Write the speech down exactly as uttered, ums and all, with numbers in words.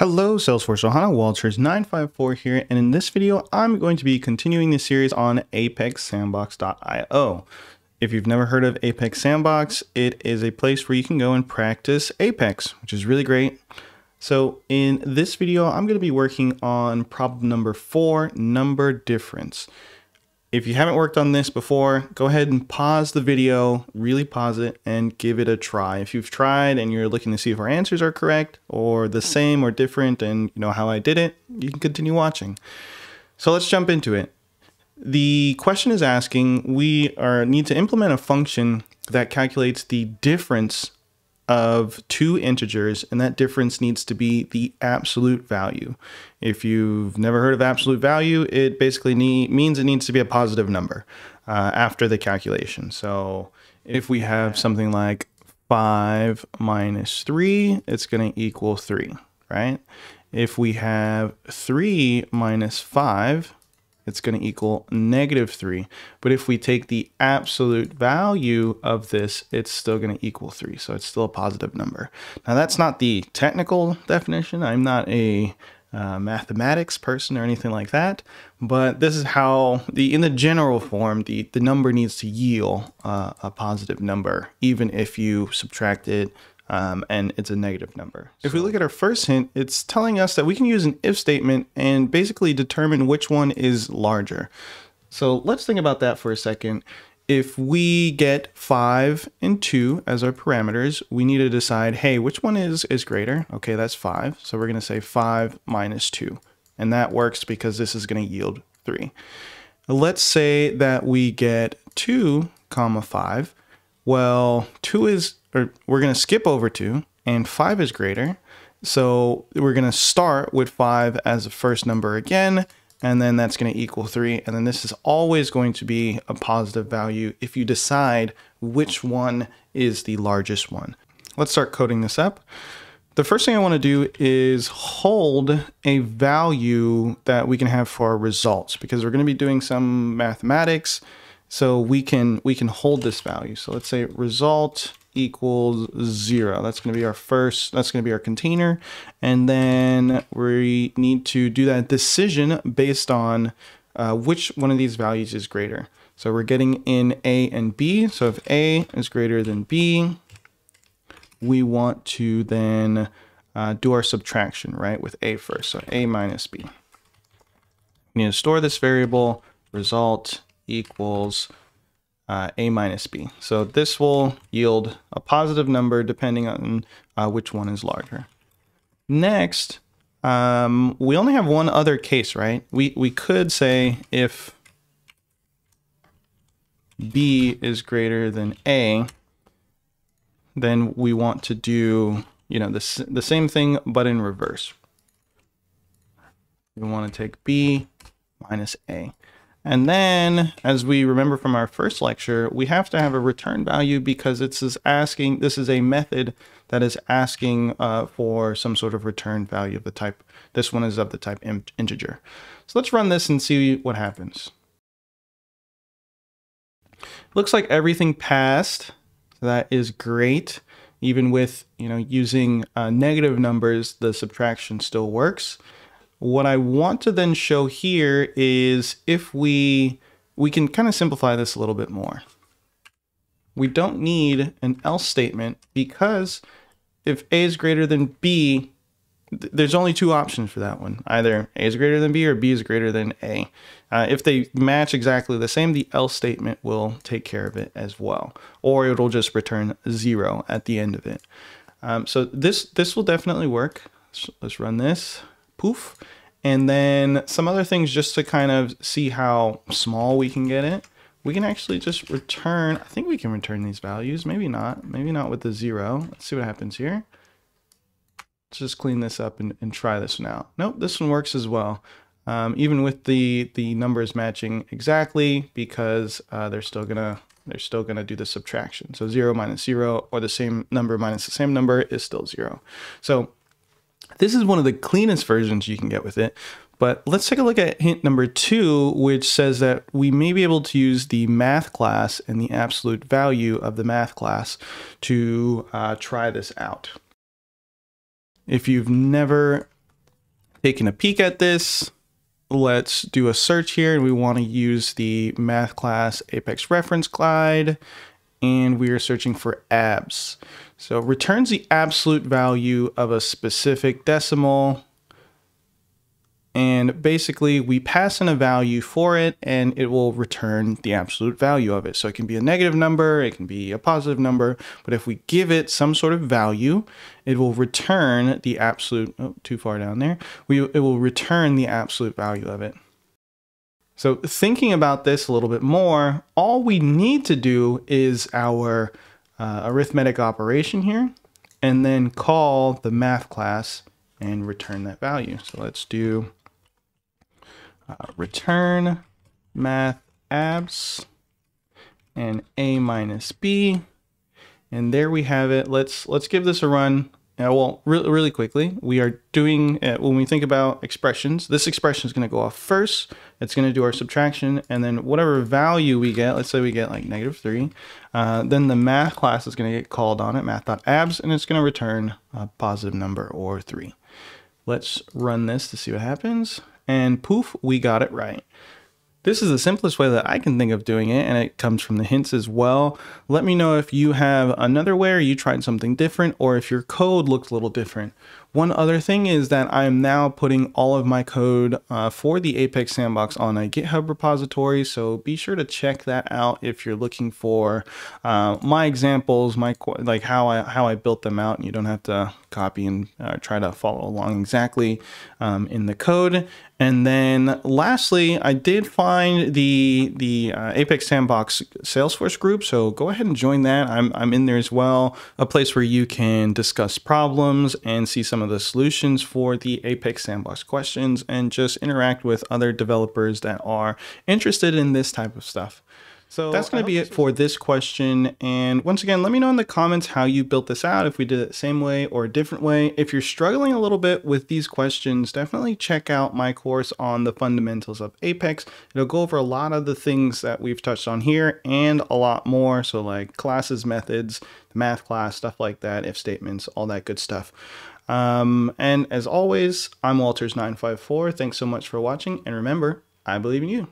Hello, Salesforce Ohana, Walters nine five four here, and in this video, I'm going to be continuing the series on apex sandbox dot i o. If you've never heard of Apex Sandbox, it is a place where you can go and practice Apex, which is really great. So in this video, I'm going to be working on problem number four, number difference. If you haven't worked on this before, go ahead and pause the video, really pause it, and give it a try. If you've tried and you're looking to see if our answers are correct or the same or different and you know how I did it, you can continue watching. So let's jump into it. The question is asking, we are, need to implement a function that calculates the difference of two integers, and that difference needs to be the absolute value. If you've never heard of absolute value, it basically need, means it needs to be a positive number uh, after the calculation. So if we have something like five minus three, it's gonna equal three, right? If we have three minus five, it's gonna equal negative three. But if we take the absolute value of this, it's still gonna equal three. So it's still a positive number. Now that's not the technical definition. I'm not a uh, mathematics person or anything like that, but this is how the, in the general form, the, the number needs to yield uh, a positive number, even if you subtract it Um, and it's a negative number. If we look at our first hint, it's telling us that we can use an if statement and basically determine which one is larger. So let's think about that for a second. If we get five and two as our parameters, we need to decide, hey, which one is, is greater? Okay, that's five. So we're gonna say five minus two. And that works because this is gonna yield three. Let's say that we get two comma five. Well, two is, or we're going to skip over two, and five is greater. So we're going to start with five as the first number again, and then that's going to equal three. And then this is always going to be a positive value if you decide which one is the largest one. Let's start coding this up. The first thing I want to do is hold a value that we can have for our results, because we're going to be doing some mathematics. So we can we can hold this value. So let's say result equals zero. That's going to be our first, that's going to be our container. And then we need to do that decision based on uh, which one of these values is greater. So we're getting in A and B. So if A is greater than B, we want to then uh, do our subtraction, right, with A first. So A minus B. We need to store this variable result equals uh, A minus B. So this will yield a positive number depending on uh, which one is larger. Next, um, we only have one other case, right? We, we could say if B is greater than A, then we want to do, you know, the, the same thing, but in reverse. We want to take B minus A. And then, as we remember from our first lecture, we have to have a return value because this is asking, this is a method that is asking uh, for some sort of return value of the type. This one is of the type int integer. So let's run this and see what happens. Looks like everything passed. So that is great. Even with, you know, using uh, negative numbers, the subtraction still works. What I want to then show here is if we, we can kind of simplify this a little bit more. We don't need an else statement because if A is greater than B, th there's only two options for that one. Either A is greater than B or B is greater than A. Uh, if they match exactly the same, the else statement will take care of it as well, or it'll just return zero at the end of it. Um, so this, this will definitely work. So let's run this. Poof. And then some other things just to kind of see how small we can get it. We can actually just return, I think we can return these values, maybe not, maybe not with the zero. Let's see what happens here. Let's just clean this up and, and try this now. Nope, this one works as well. Um, even with the, the numbers matching exactly, because uh, they're still gonna, they're still gonna do the subtraction. So zero minus zero, or the same number minus the same number, is still zero. So this is one of the cleanest versions you can get with it, but let's take a look at hint number two, which says that we may be able to use the math class and the absolute value of the math class to uh, try this out. If you've never taking a peek at this, let's do a search here, and we want to use the math class Apex reference guide, and we are searching for abs. So returns the absolute value of a specific decimal, and basically we pass in a value for it and it will return the absolute value of it. So it can be a negative number, it can be a positive number, but if we give it some sort of value, it will return the absolute, oh, too far down there, we, it will return the absolute value of it. So thinking about this a little bit more, all we need to do is our uh, arithmetic operation here, and then call the math class and return that value. So let's do Uh, return math abs and a minus b, and there we have it. Let's let's give this a run. Now, well, really, really quickly, we are doing uh, when we think about expressions, this expression is going to go off first. It's going to do our subtraction, and then whatever value we get, let's say we get like negative three, uh, then the math class is going to get called on it, math.abs, and it's going to return a positive number or three. Let's run this to see what happens. And poof, we got it right. This is the simplest way that I can think of doing it, and it comes from the hints as well. Let me know if you have another way, or you tried something different, or if your code looks a little different. One other thing is that I am now putting all of my code uh, for the Apex Sandbox on a GitHub repository, so be sure to check that out if you're looking for uh, my examples, my like how I how I built them out, and you don't have to copy and uh, try to follow along exactly um, in the code. And then lastly, I did find the the uh, Apex Sandbox Salesforce group, so go ahead and join that. I'm, I'm in there as well, a place where you can discuss problems and see some of the solutions for the Apex Sandbox questions, and just interact with other developers that are interested in this type of stuff. So that's going to be it for this question. And once again, let me know in the comments how you built this out, if we did it the same way or a different way. If you're struggling a little bit with these questions, definitely check out my course on the fundamentals of Apex. It'll go over a lot of the things that we've touched on here and a lot more. So like classes, methods, the math class, stuff like that, if statements, all that good stuff. Um, and as always, I'm Walters nine five four. Thanks so much for watching. And remember, I believe in you.